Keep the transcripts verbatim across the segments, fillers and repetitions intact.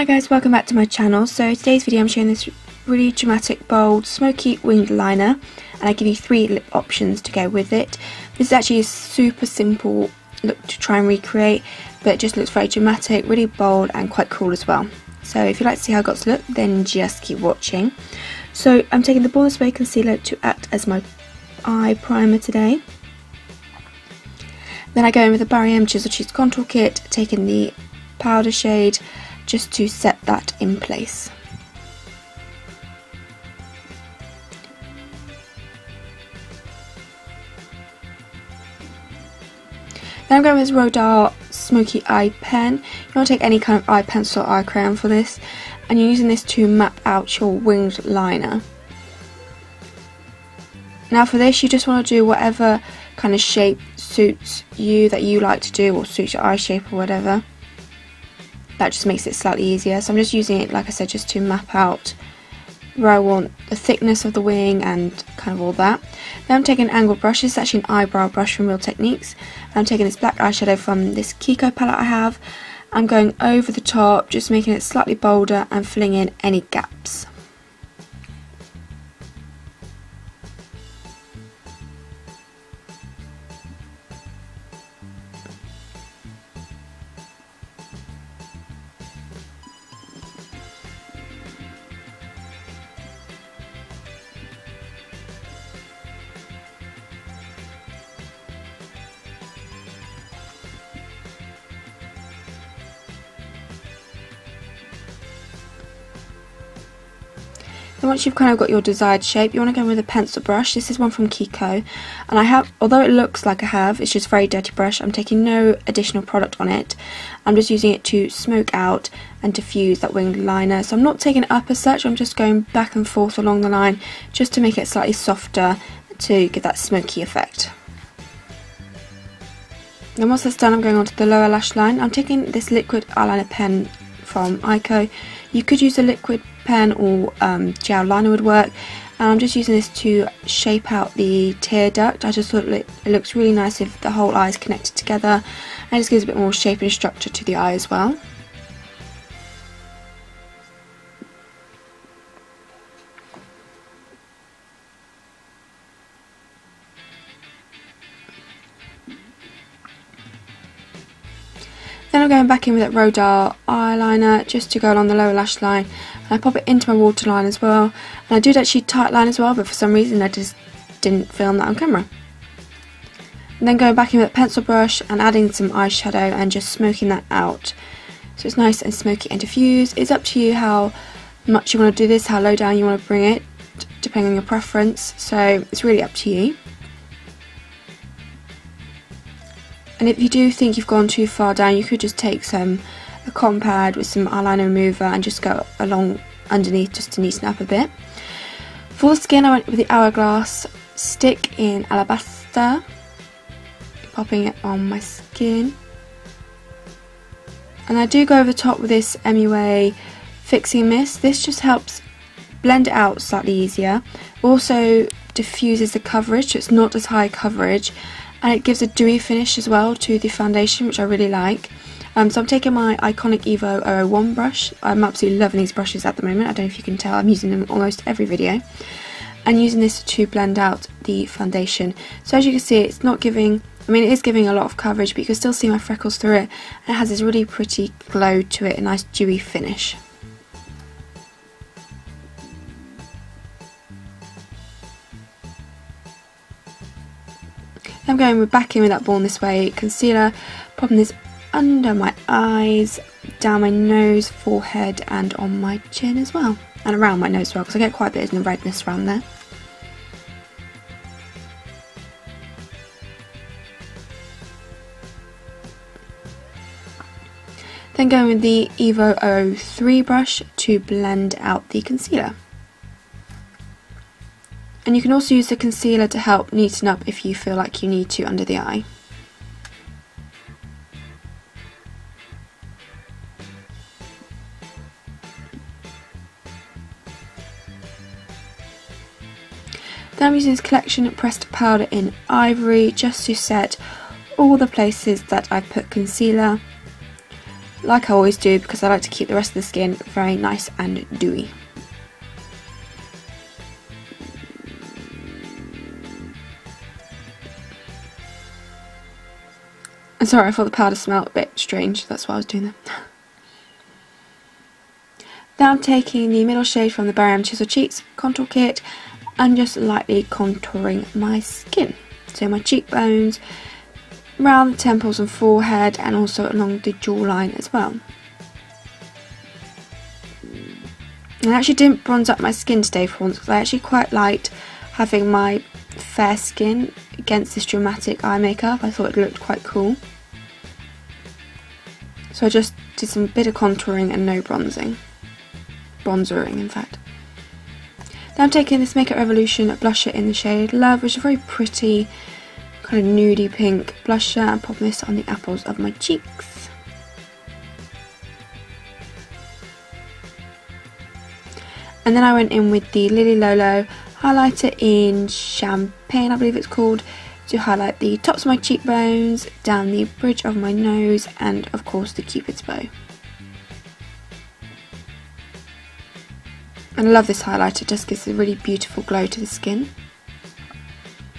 Hi guys, welcome back to my channel. So today's video I'm showing this really dramatic, bold, smoky winged liner, and I give you three lip options to go with it. This is actually a super simple look to try and recreate, but it just looks very dramatic, really bold and quite cool as well. So if you'd like to see how I got to look, then just keep watching. So I'm taking the Born This Way concealer to act as my eye primer today. Then I go in with the Barry M Chisel Cheeks Contour Kit, taking the powder shade just to set that in place. Then I'm going with this Rodial Smokey Eye Pen. You want to take any kind of eye pencil or eye crayon for this, and you're using this to map out your winged liner. Now for this you just want to do whatever kind of shape suits you, that you like to do, or suits your eye shape or whatever. That just makes it slightly easier. So I'm just using it, like I said, just to map out where I want the thickness of the wing and kind of all that. Then I'm taking an angled brush. This is actually an eyebrow brush from Real Techniques. I'm taking this black eyeshadow from this Kiko palette I have. I'm going over the top, just making it slightly bolder and filling in any gaps. Then once you've kind of got your desired shape, you want to go in with a pencil brush. This is one from Kiko, and I have, although it looks like I have, it's just a very dirty brush. I'm taking no additional product on it. I'm just using it to smoke out and diffuse that winged liner. So I'm not taking it up as such, I'm just going back and forth along the line just to make it slightly softer to give that smoky effect. Then once that's done, I'm going on to the lower lash line. I'm taking this liquid eyeliner pen from Iconic. You could use a liquid pen or um, gel liner would work, and I'm just using this to shape out the tear duct. I just thought it looks really nice if the whole eye is connected together, and it just gives a bit more shape and structure to the eye as well. Then I'm going back in with that Rodial eyeliner just to go along the lower lash line, and I pop it into my waterline as well. And I did actually tightline as well, but for some reason I just didn't film that on camera. And then going back in with a pencil brush and adding some eyeshadow and just smoking that out. So it's nice and smoky and diffused. It's up to you how much you want to do this, how low down you want to bring it, depending on your preference. So it's really up to you. And if you do think you've gone too far down, you could just take some a cotton pad with some eyeliner remover and just go along underneath just to neaten up a bit. For the skin, I went with the Hourglass stick in Alabaster, popping it on my skin. And I do go over the top with this M U A fixing mist. This just helps blend it out slightly easier. Also diffuses the coverage, so it's not as high coverage. And it gives a dewy finish as well to the foundation, which I really like. Um, so I'm taking my Iconic Evo oh oh one brush. I'm absolutely loving these brushes at the moment. I don't know if you can tell, I'm using them in almost every video. And using this to blend out the foundation. So as you can see, it's not giving, I mean it is giving a lot of coverage, but you can still see my freckles through it. And it has this really pretty glow to it, a nice dewy finish. I'm going back in with that Born This Way concealer, popping this under my eyes, down my nose, forehead and on my chin as well, and around my nose as well, because I get quite a bit of redness around there. Then going with the Evo oh oh three brush to blend out the concealer. And you can also use the concealer to help neaten up if you feel like you need to under the eye. Then I'm using this Collection Pressed Powder in Ivory just to set all the places that I've put concealer. like I always do, because I like to keep the rest of the skin very nice and dewy. I'm sorry, I thought the powder smelled a bit strange, that's why I was doing that. Now I'm taking the middle shade from the Barry M Chisel Cheeks Contour Kit and just lightly contouring my skin. So my cheekbones, around the temples and forehead, and also along the jawline as well. And I actually didn't bronze up my skin today for once, because I actually quite liked having my fair skin against this dramatic eye makeup. I thought it looked quite cool. So I just did some bit of contouring and no bronzing. Bronzering, in fact. Now I'm taking this Makeup Revolution blusher in the shade Love, which is a very pretty kind of nudie pink blusher, and pop this on the apples of my cheeks. And then I went in with the Lily Lolo highlighter in Champagne, I believe it's called, to highlight the tops of my cheekbones, down the bridge of my nose, and of course the Cupid's bow. And I love this highlighter, just gives a really beautiful glow to the skin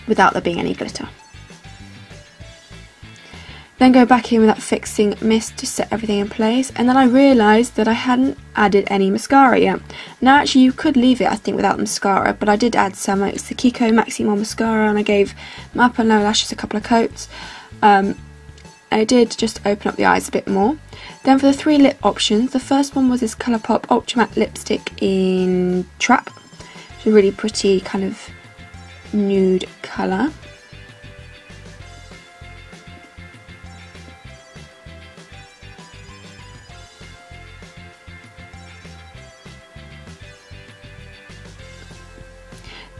without there being any glitter. Then go back in with that fixing mist to set everything in place, and then I realised that I hadn't added any mascara yet. Now actually you could leave it I think without the mascara, but I did add some. It's the Kiko Maximo Mascara, and I gave my upper and lower lashes a couple of coats. Um, I did just open up the eyes a bit more. Then for the three lip options, the first one was this Colourpop Ultramatte Lipstick in Trap. It's a really pretty kind of nude colour.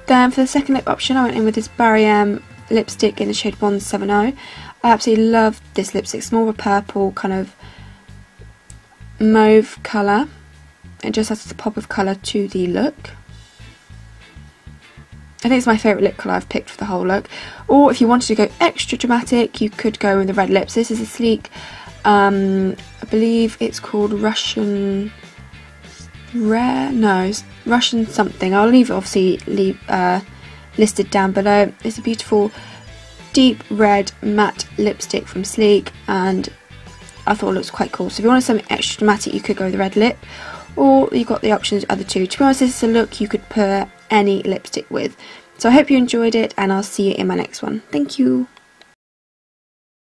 Then for the second lip option, I went in with this Barry M lipstick in the shade one seventy. I absolutely love this lipstick. It's more of a purple kind of mauve colour. It just adds the pop of colour to the look. I think it's my favourite lip colour I've picked for the whole look. Or if you wanted to go extra dramatic, you could go with the red lips. This is a Sleek, um, I believe it's called Russian Rare? No, it's Russian something. I'll leave it obviously leave, uh, listed down below. It's a beautiful deep red matte lipstick from Sleek, and I thought it looks quite cool. So if you wanted something extra dramatic, you could go with the red lip, or you've got the options other two. To be honest, this is a look you could put any lipstick with. So I hope you enjoyed it, and I'll see you in my next one. Thank you.